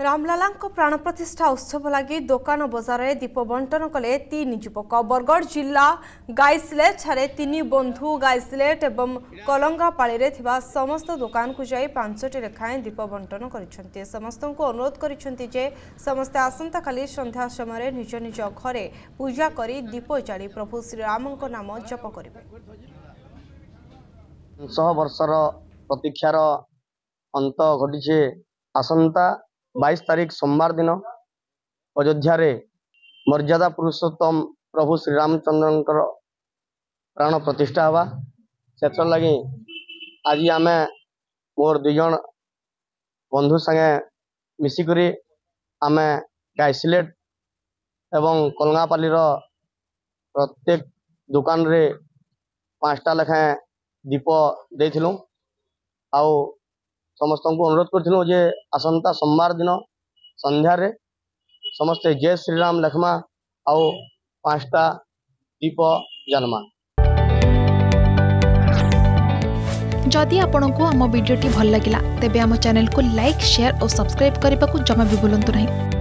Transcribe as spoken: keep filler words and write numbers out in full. रामलाला प्राण प्रतिष्ठा उत्सव लगी दोकान बजार दीप बंटन कले तीन युवक। बरगढ़ जिला गाइसलेटे तीन बंधु गाइसलेट एवं कलंगापाड़ी समस्त दुकान को जाई पांचटी लेखाएं दीप बंटन कर समस्त को अनुरोध करें। समस्ते आसंता काली संध्या समय निज निज घरे पूजा कर दीप जाली प्रभु श्रीराम नाम जप करेंगे। तीन सौ वर्षर प्रतीक्षार अंत घटी आसंता बाईस तारीख सोमवार दिन अयोध्या मर्यादा पुरुषोत्तम प्रभु श्रीरामचंद्र प्राण प्रतिष्ठा हवा से लगी आज आम मोर दुज बंधु संगे मिसिकी आम गाइसलेट एवं कलंगापाली प्रत्येक दुकान रे पांचटा लेखाएं दीप देथिलु। आउ समस्त को अनुरोध करूँ जे आसंता सोमवार दिन संध्यार समस्ते जय श्रीराम लखमा आउ पांचटा दीप जलमा। जदि आपण को आम भिडी भल लगा तेब आम चैनल को लाइक शेयर और सब्सक्राइब करने को जमा भी बुलां नहीं।